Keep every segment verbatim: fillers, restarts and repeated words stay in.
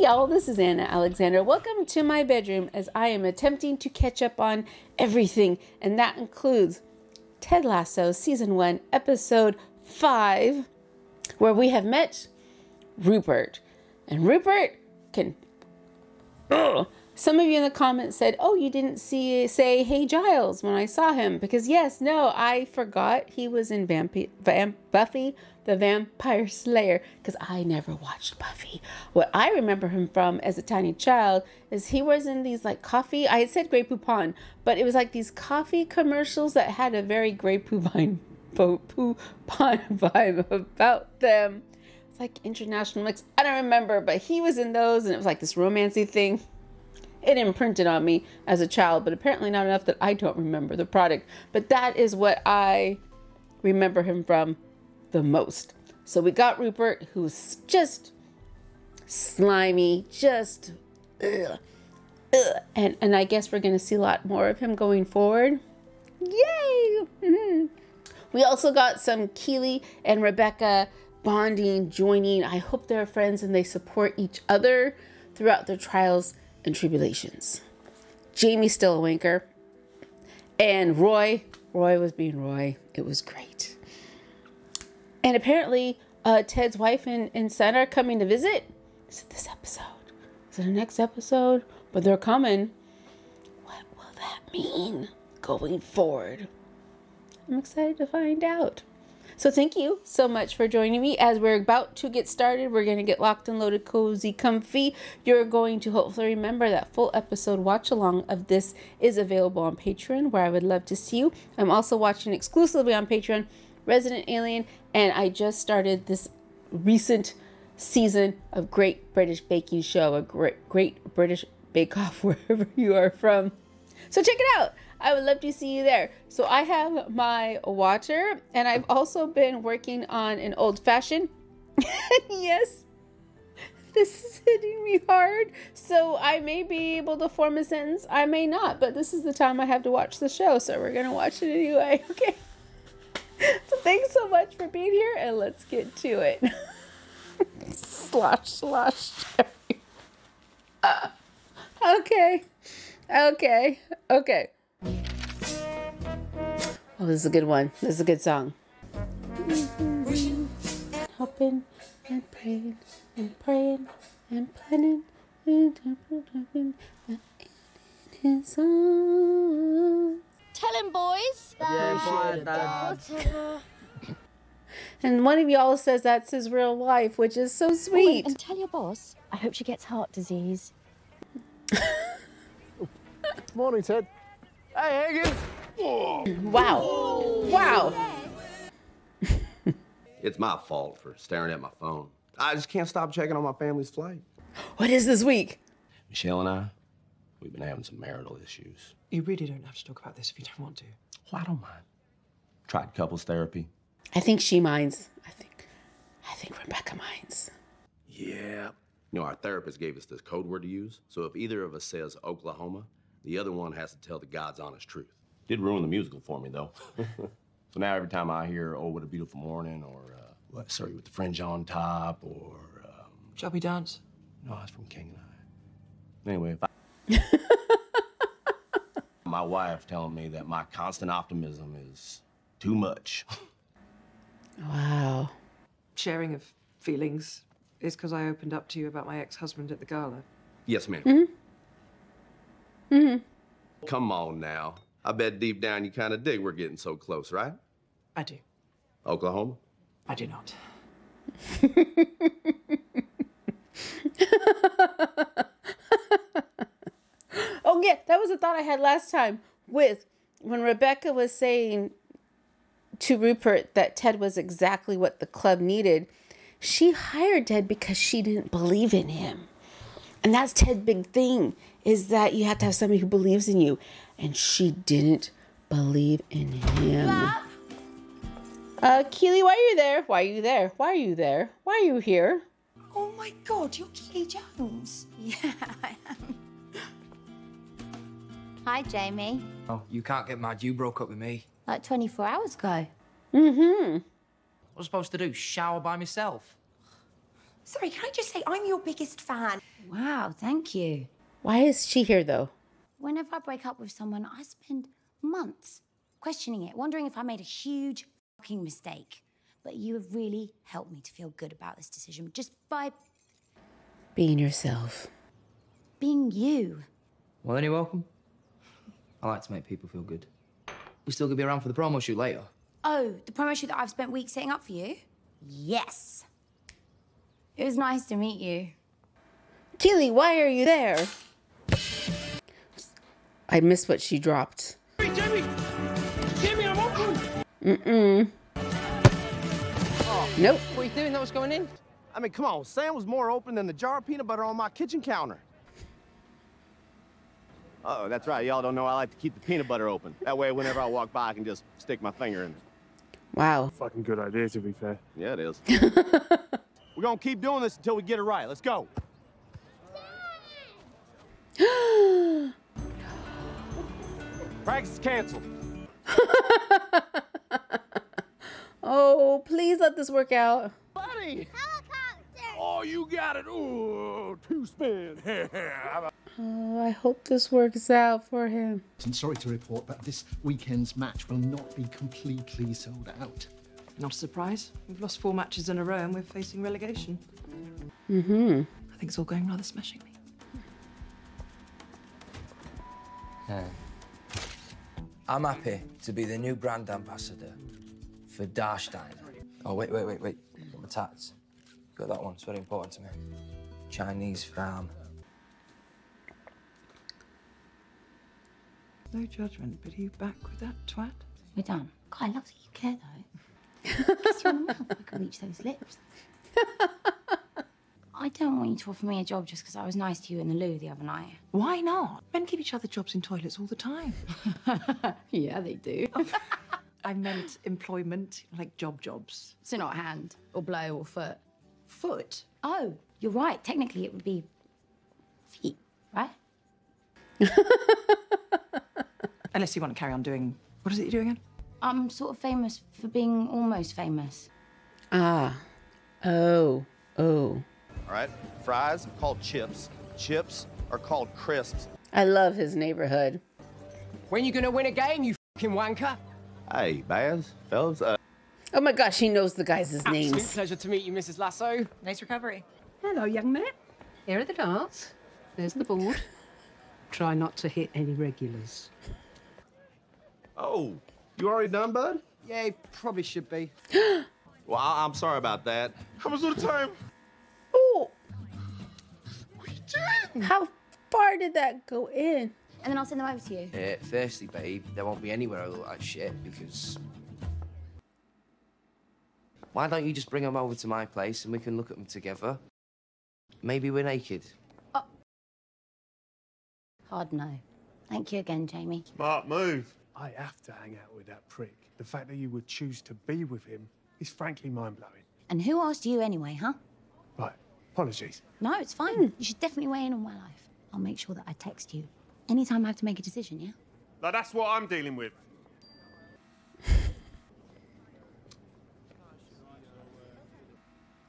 Hey y'all, this is Anna Alexander. Welcome to my bedroom as I am attempting to catch up on everything, and that includes Ted Lasso Season one, Episode five, where we have met Rupert. And Rupert can... Ugh. Some of you in the comments said, oh, you didn't see say, hey, Giles, when I saw him. Because yes, no, I forgot he was in Vampi Vamp Buffy The Vampire Slayer, because I never watched Buffy. What I remember him from as a tiny child is he was in these like coffee, I had said Grey Poupon, but it was like these coffee commercials that had a very Grey Poupon, Poupon vibe about them. It's like international mix. I don't remember, but he was in those and it was like this romancy thing. It imprinted on me as a child, but apparently not enough that I don't remember the product. But that is what I remember him from the most. So we got Rupert, who's just slimy, just ugh, ugh. And, and I guess we're going to see a lot more of him going forward. Yay! Mm-hmm. We also got some Keeley and Rebecca bonding, joining. I hope they're friends and they support each other throughout their trials and tribulations. Jamie's still a wanker, and Roy Roy was being Roy. It was great. And apparently uh, Ted's wife and, and son are coming to visit. Is it this episode? Is it the next episode? But they're coming. What will that mean going forward? I'm excited to find out. So thank you so much for joining me. As we're about to get started, we're going to get locked and loaded, cozy, comfy. You're going to hopefully remember that full episode watch along of this is available on Patreon, where I would love to see you. I'm also watching exclusively on Patreon, Resident Alien, and I just started this recent season of Great British Baking Show, a great, great British Bake Off, wherever you are from. So check it out. I would love to see you there. So I have my water, and I've also been working on an Old Fashioned. Yes, this is hitting me hard. So I may be able to form a sentence. I may not, but this is the time I have to watch the show. So we're going to watch it anyway. Okay. So thanks so much for being here, and let's get to it. Slosh, slosh. Uh, okay. Okay. Okay. Oh, this is a good one. This is a good song. Hoping and praying and praying and planning and hoping and his songs. Tell him, boys. And one of y'all says that's his real life, which is so sweet. Oh, and tell your boss, I hope she gets heart disease. Morning, Ted. Hey, Hagen. Wow. Whoa. Wow. It's my fault for staring at my phone. I just can't stop checking on my family's flight. What is this week? Michelle and I, we've been having some marital issues. You really don't have to talk about this if you don't want to. Well, I don't mind. Tried couples therapy. I think she minds. I think, I think Rebecca minds. Yeah. You know, our therapist gave us this code word to use. So if either of us says Oklahoma, the other one has to tell the God's honest truth. Did ruin the musical for me, though. So now every time I hear "Oh, What a Beautiful Morning" or uh, what, sorry, with the fringe on top, or um, "Shall We Dance"? No, it's from King and I. Anyway, if I... my wife telling me that my constant optimism is too much. Wow. Sharing of feelings is because I opened up to you about my ex-husband at the gala. Yes, ma'am. Mm-hmm. Mm-hmm. Come on now. I bet deep down you kind of dig we're getting so close, right? I do. Oklahoma? I do not. Oh, yeah, that was a thought I had last time with when Rebecca was saying to Rupert that Ted was exactly what the club needed. She hired Ted because she didn't believe in him. And that's Ted's big thing, is that you have to have somebody who believes in you. And she didn't believe in him. Bob. Uh, Keeley, why are you there? Why are you there? Why are you there? Why are you here? Oh my God, you're Keeley Jones. Yeah, I am. Hi, Jamie. Oh, you can't get mad. You broke up with me. Like twenty-four hours ago. Mm-hmm. What was I supposed to do? Shower by myself? Sorry, can I just say I'm your biggest fan? Wow, thank you. Why is she here, though? Whenever I break up with someone, I spend months questioning it, wondering if I made a huge fucking mistake. But you have really helped me to feel good about this decision just by... being yourself. Being you. Well, then you're welcome. I like to make people feel good. We're still gonna be around for the promo shoot later. Oh, the promo shoot that I've spent weeks setting up for you? Yes. It was nice to meet you. Keeley, why are you there? I missed what she dropped. Hey, Jamie! Jamie, I'm open! Mm-mm. Oh, nope. What are you doing? That was going in? I mean, come on. Sam was more open than the jar of peanut butter on my kitchen counter. Uh-oh, that's right. Y'all don't know I like to keep the peanut butter open. That way, whenever I walk by, I can just stick my finger in it. Wow. Fucking good idea, to be fair. Yeah, it is. We're gonna keep doing this until we get it right. Let's go. Practice canceled. Oh, please let this work out. Buddy. Helicopter. Oh, you got it. Ooh, two spins. Oh, I hope this works out for him. I'm sorry to report, but this weekend's match will not be completely sold out. Not a surprise. We've lost four matches in a row and we're facing relegation. Mm-hmm. I think it's all going rather smashingly. Uh, I'm happy to be the new brand ambassador for Darstein. Oh, wait, wait, wait, wait. Got my tats. Got that one. It's very important to me. Chinese farm. No judgment, but are you back with that twat? We're done. God, I love that you care, though. Kiss her on the mouth, I can reach those lips. I don't want you to offer me a job just because I was nice to you in the loo the other night. Why not? Men give each other jobs in toilets all the time. Yeah, they do. I meant employment, like job jobs. So not hand, or blow, or foot. Foot? Oh, you're right. Technically, it would be feet, right? Unless you want to carry on doing... What is it you're doing again? I'm sort of famous for being almost famous. Ah. Oh. Oh. All right. Fries are called chips. Chips are called crisps. I love his neighborhood. When you gonna win a game, you fucking wanker? Hey, Baz, fellas. Uh... Oh my gosh, he knows the guys' Absolute names. Absolute pleasure to meet you, Missus Lasso. Nice recovery. Hello, young man. Here are the darts. There's the board. Try not to hit any regulars. Oh. You already done, bud? Yeah, probably should be. Well, I I'm sorry about that. How much of the time? Oh. What are you doing? How far did that go in? And then I'll send them over to you. Uh, firstly, babe, there won't be anywhere I look like shit because... Why don't you just bring them over to my place and we can look at them together? Maybe we're naked. Oh. Hard no. Thank you again, Jamie. Smart move. I have to hang out with that prick. The fact that you would choose to be with him is frankly mind-blowing. And who asked you anyway, huh? Right. Apologies. No, it's fine. Mm. You should definitely weigh in on my life. I'll make sure that I text you anytime I have to make a decision, yeah? Now, that's what I'm dealing with.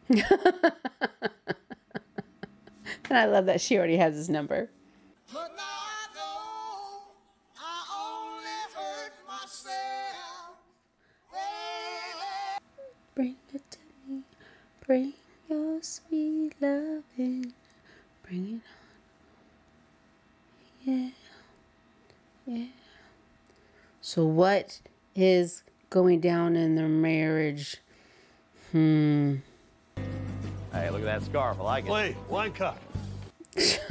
And I love that she already has his number. Bring it to me, bring your sweet loving, bring it on, yeah, yeah. So what is going down in their marriage? Hmm. Hey, look at that scarf, I like it. Wait, wine cup. I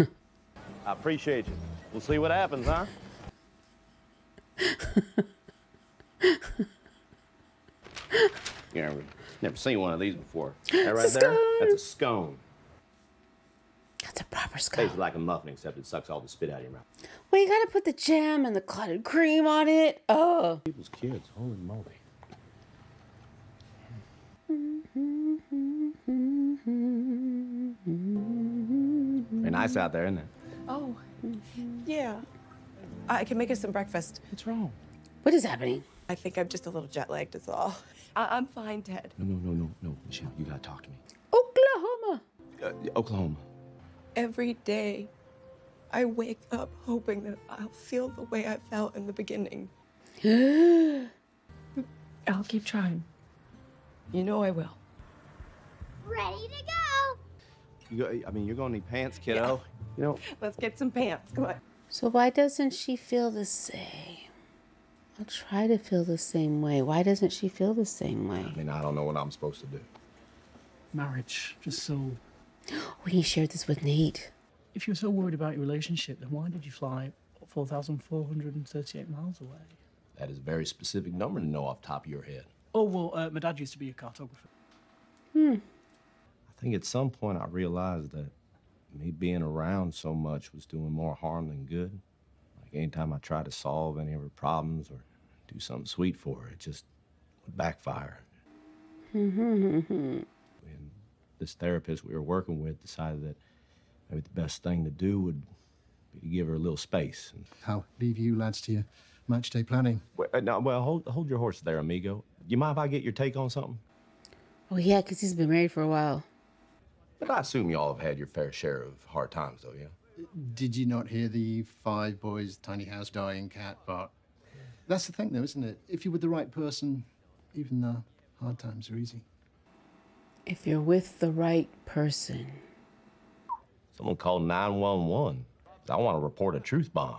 appreciate you. We'll see what happens, huh? You know, never seen one of these before. That right there, that's a scone. That's a proper scone. Tastes like a muffin, except it sucks all the spit out of your mouth. Well, you gotta put the jam and the clotted cream on it. Oh. People's kids, holy moly. Very nice out there, isn't it? Oh, yeah. I can make us some breakfast. What's wrong? What is happening? I think I'm just a little jet-lagged is all. I I'm fine, Ted. No, no, no, no, no, Michelle, you gotta talk to me. Oklahoma! uh, Oklahoma. Every day, I wake up hoping that I'll feel the way I felt in the beginning. I'll keep trying. You know I will. Ready to go. You go, I mean, you're gonna need pants, kiddo. Yeah. You know. Let's get some pants. Come on. So why doesn't she feel the same? I'll try to feel the same way. Why doesn't she feel the same way? I mean, I don't know what I'm supposed to do. Marriage, just so. We shared this with Nate. If you were so worried about your relationship, then why did you fly four thousand four hundred thirty-eight miles away? That is a very specific number to know off the top of your head. Oh, well, uh, my dad used to be a cartographer. Hmm. I think at some point I realized that me being around so much was doing more harm than good. Like anytime I tried to solve any of her problems or do something sweet for her, it just would backfire. And this therapist we were working with decided that maybe the best thing to do would be to give her a little space. I'll leave you lads to your match day planning. Well, no, well hold, hold your horse there, amigo. You mind if I get your take on something? Oh, yeah, because he's been married for a while. But I assume you all have had your fair share of hard times, though, yeah? Did you not hear the five boys, tiny house, dying cat bark? That's the thing, though, isn't it? If you're with the right person, even the hard times are easy. If you're with the right person. Someone called nine one one. I want to report a truth bomb.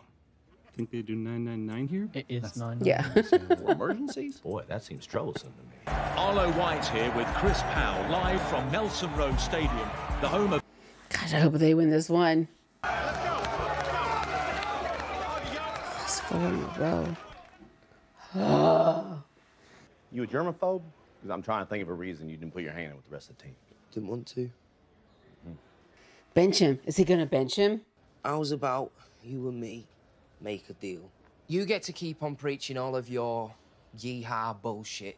I think they do nine nine nine here. It is that's nine nine nine. Yeah. For emergencies? Boy, that seems troublesome to me. Arlo White here with Chris Powell, live from Nelson Road Stadium, the home of... God, I hope they win this one. Let's go! That's four in a row. Oh. You a germaphobe? Because I'm trying to think of a reason you didn't put your hand in with the rest of the team. Didn't want to. Mm-hmm. Bench him. Is he going to bench him? How's about you and me make a deal? You get to keep on preaching all of your yee-haw bullshit,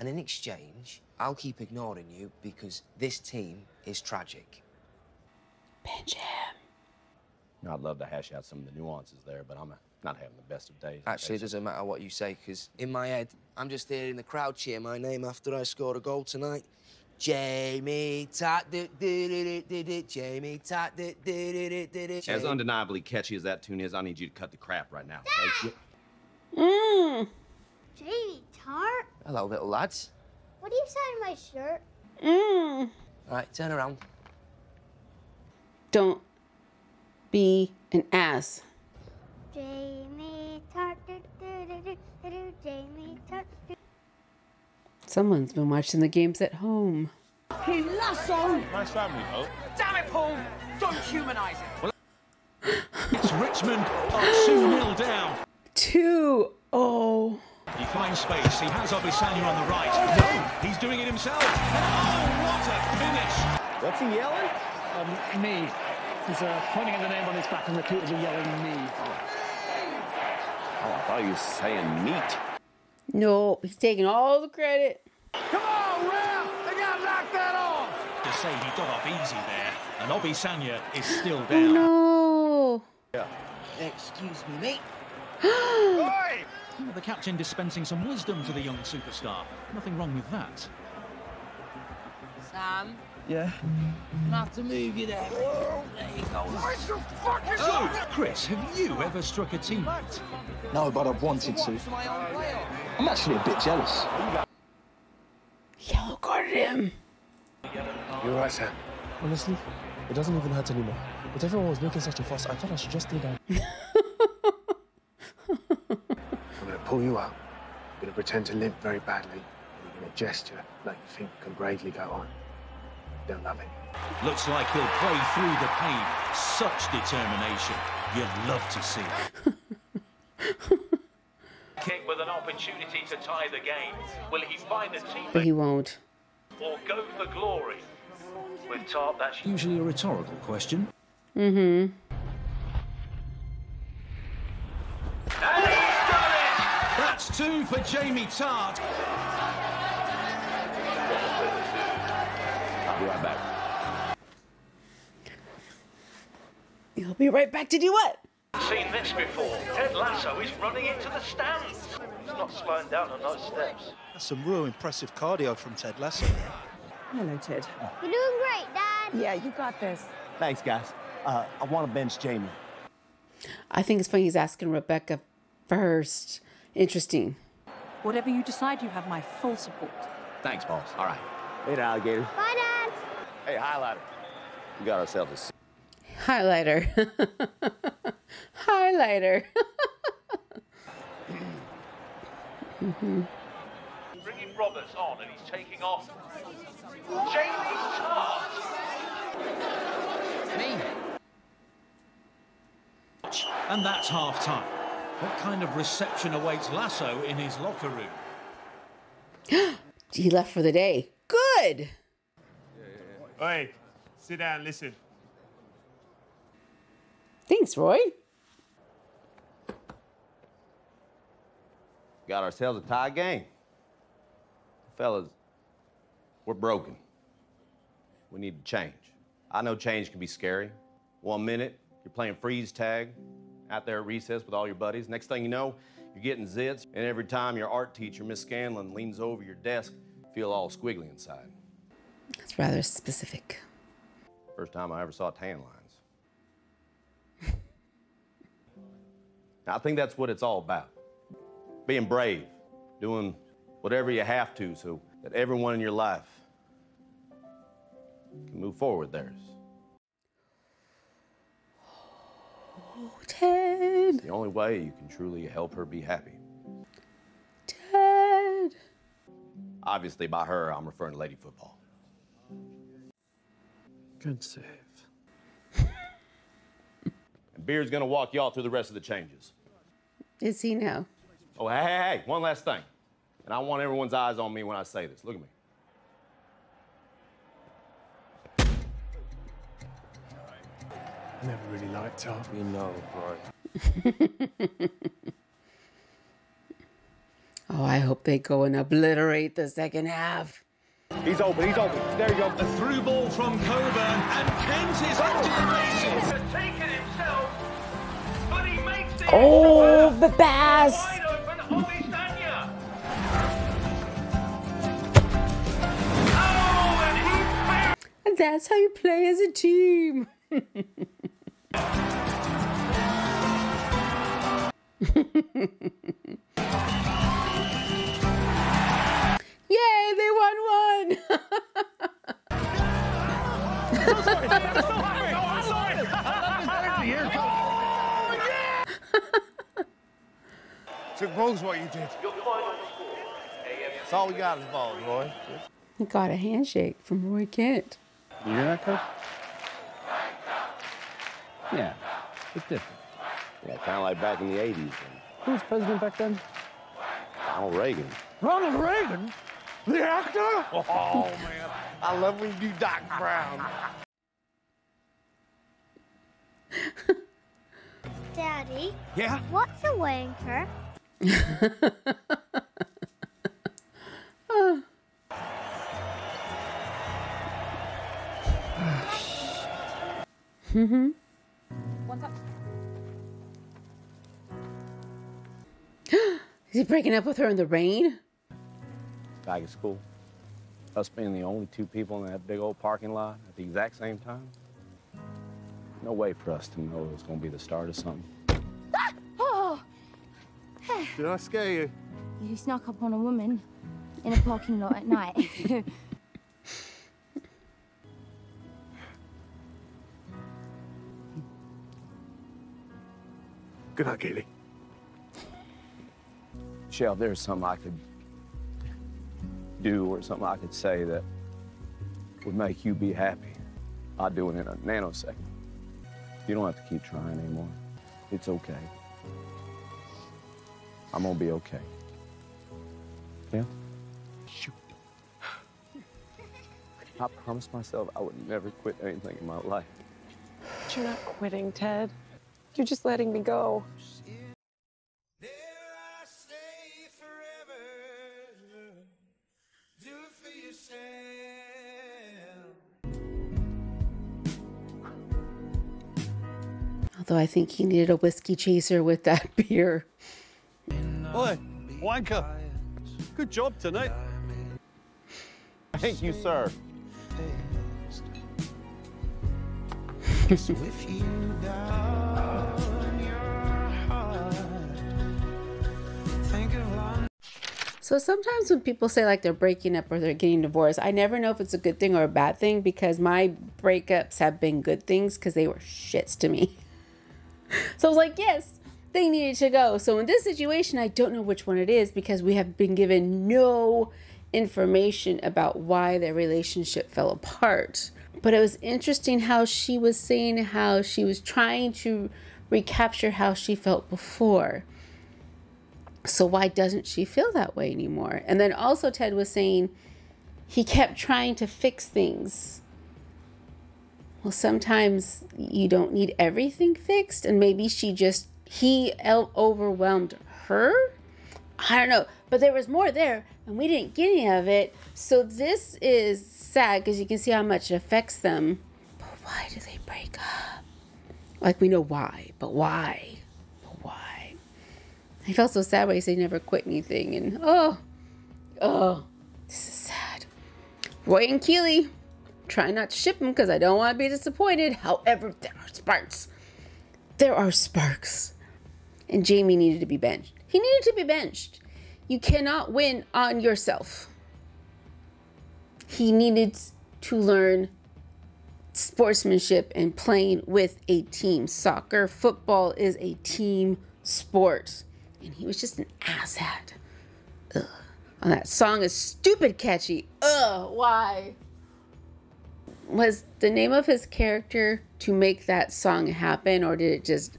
and in exchange, I'll keep ignoring you because this team is tragic. Bench him. You know, I'd love to hash out some of the nuances there, but I'm not having the best of days. Actually, it doesn't matter what you say, because in my head, I'm just hearing the crowd cheer my name after I scored a goal tonight. Jamie Tartt, did it, did it, Jamie Tartt, did it, did it. As undeniably catchy as that tune is, I need you to cut the crap right now. Mmm. Jamie Tartt? Hello, little lads. What do you sign my shirt? Mmm. All right, turn around. Don't be an ass. Jamie Tartt, Jamie Tartt. Someone's been watching the games at home. Hey, Lasso! Nice family, Paul. Damn it, Paul! Don't humanize it! Well, it's Richmond are two nil down. two oh. Oh. He finds space. He has Obisanya on the right. Oh, no! He's doing it himself. Oh, what a finish! What's he yelling? Um, me. He's uh, pointing at the name on his back and repeatedly yelling me. Oh, I thought you were saying meat. No, he's taking all the credit. Come on, ref! They gotta knock that off! To say he got off easy there, and Obisanya is still down. Oh, no. Yeah. Excuse me, mate. Oi! The captain dispensing some wisdom to the young superstar. Nothing wrong with that. Sam? Yeah? I'm gonna have to move you there. Whoa. There you go. What the fuck is oh, that? Chris, have you ever struck a teammate? No, but I've wanted to. I'm actually a bit jealous. Yellow carded him. You're right, Sam. Honestly, it doesn't even hurt anymore. But everyone was making such a fuss, I thought I should just stay down. I'm gonna pull you up. I'm gonna pretend to limp very badly. And you're gonna gesture like you think can bravely go on. Don't love it. Looks like he'll play through the pain. Such determination. You'd love to see it. Kick with an opportunity to tie the game. Will he find a teammate? But he won't. Or go for glory? With Tartt, that's usually a rhetorical question. Mm-hmm. And he's done it! That's two for Jamie Tartt. I'll be right back. You'll be right back to do what? Seen this before. Ted Lasso is running into the stands. He's not slowing down on those steps. That's some real impressive cardio from Ted Lasso. Hello, Ted. You're doing great, Dad. Yeah, you got this. Thanks, guys. Uh, I want to bench Jamie. I think it's funny he's asking Rebecca first. Interesting. Whatever you decide, you have my full support. Thanks, boss. All right. Later, alligator. Bye, Dad. Hey, highlighter. We got ourselves a... Highlighter. Highlighter. Mm-hmm. Bringing Roberts on and he's taking off. Jamie Tartt. Me. And that's half time. What kind of reception awaits Lasso in his locker room? He left for the day. Good. Yeah, yeah, yeah. Oi, sit down, listen. Thanks, Roy. Got ourselves a tie game. Fellas, we're broken. We need to change. I know change can be scary. One minute, you're playing freeze tag out there at recess with all your buddies. Next thing you know, you're getting zits. And every time your art teacher, Miss Scanlon, leans over your desk, you feel all squiggly inside. That's rather specific. First time I ever saw tan lines. Now, I think that's what it's all about. Being brave, doing whatever you have to so that everyone in your life can move forward theirs. Oh, Ted. It's the only way you can truly help her be happy. Ted. Obviously, by her, I'm referring to Lady Football. Good save. And Beard's gonna walk y'all through the rest of the changes. Is he now? Oh, hey, hey, hey, one last thing. And I want everyone's eyes on me when I say this. Look at me. I never really liked her. You know, right? Oh, I hope they go and obliterate the second half. He's open, he's open. There you go. A through ball from Coburn, and Kent is off to the races. He's taken himself, but he makes it. Oh, the pass. Obisanya. Oh, and he failed. And that's how you play as a team. Yay, they won one. I'm sorry. I'm sorry. No, I'm sorry. Took balls what you did. That's all we got is balls, Roy. He got a handshake from Roy Kent. You hear that, Coach? Yeah, it's different. Yeah, kind of like back in the eighties. Then. Who was president back then? Ronald Reagan. Ronald Reagan? The actor? Oh, man. I love when you do Doc Brown. Daddy? Yeah? What's a wanker? Oh. Mm-hmm. What's up? Is he breaking up with her in the rain? Back at school. Us being the only two people in that big old parking lot at the exact same time. No way for us to know it was gonna be the start of something. Did I scare you? You snuck up on a woman in a parking lot at night. Good night, Kayleigh. Michelle, there's something I could do or something I could say that would make you be happy. I'll do it in a nanosecond. You don't have to keep trying anymore. It's okay. I'm gonna be okay. Yeah? Shoot. I promised myself I would never quit anything in my life. But you're not quitting, Ted. You're just letting me go. There I stay forever. Do it for yourself. Although I think he needed a whiskey chaser with that beer. Oi, wanker. Good job tonight. Thank you, sir. With you down your heart. Think of long. So sometimes when people say like they're breaking up or they're getting divorced, I never know if it's a good thing or a bad thing, because my breakups have been good things because they were shits to me. So I was like, yes, they needed to go. So in this situation, I don't know which one it is, because we have been given no information about why their relationship fell apart. But it was interesting how she was saying how she was trying to recapture how she felt before. So why doesn't she feel that way anymore? And then also Ted was saying he kept trying to fix things. Well, sometimes you don't need everything fixed, and maybe she just, he overwhelmed her. I don't know, but there was more there and we didn't get any of it. So this is sad because you can see how much it affects them. But why do they break up? Like, we know why, but why? But why? I felt so sad when he said he never quit anything, and oh, oh, this is sad. Roy and Keeley, try not to ship them because I don't want to be disappointed. However, there are sparks. There are sparks. And Jamie needed to be benched. He needed to be benched. You cannot win on yourself. He needed to learn sportsmanship and playing with a team. Soccer, football is a team sport. And he was just an asshat. Ugh. And that song is stupid catchy. Ugh, why? Was the name of his character to make that song happen, or did it just...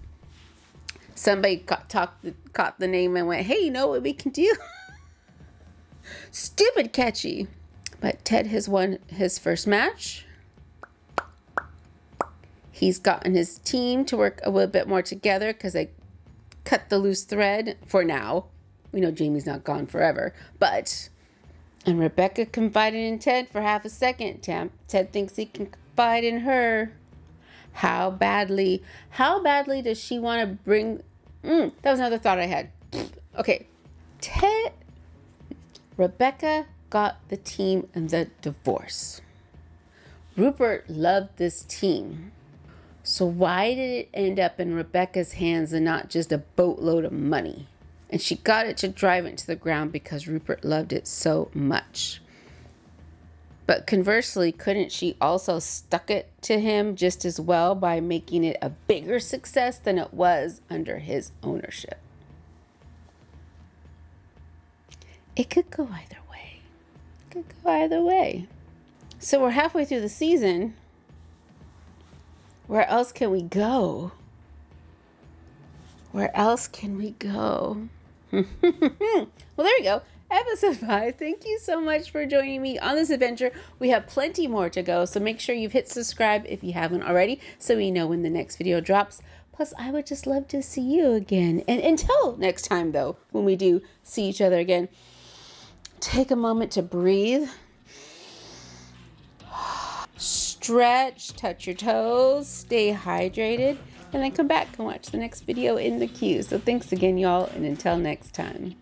Somebody caught, talked, caught the name and went, hey, you know what we can do? Stupid catchy. But Ted has won his first match. He's gotten his team to work a little bit more together because they cut the loose thread for now. We know Jamie's not gone forever. But, and Rebecca confided in Ted for half a second. Tam, Ted thinks he can confide in her. How badly, how badly does she want to bring... Mm, that was another thought I had. Okay. Ted, Rebecca got the team and the divorce. Rupert loved this team. So why did it end up in Rebecca's hands and not just a boatload of money? And she got it to drive it to the ground because Rupert loved it so much. But conversely, couldn't she also stuck it to him just as well by making it a bigger success than it was under his ownership? It could go either way. It could go either way. So we're halfway through the season. Where else can we go? Where else can we go? Well, there you go. Episode five. Thank you so much for joining me on this adventure. We have plenty more to go, so make sure you've hit subscribe if you haven't already so we know when the next video drops. Plus, I would just love to see you again. And until next time, though, when we do see each other again, take a moment to breathe. Stretch, touch your toes, stay hydrated, and then come back and watch the next video in the queue. So thanks again, y'all, and until next time.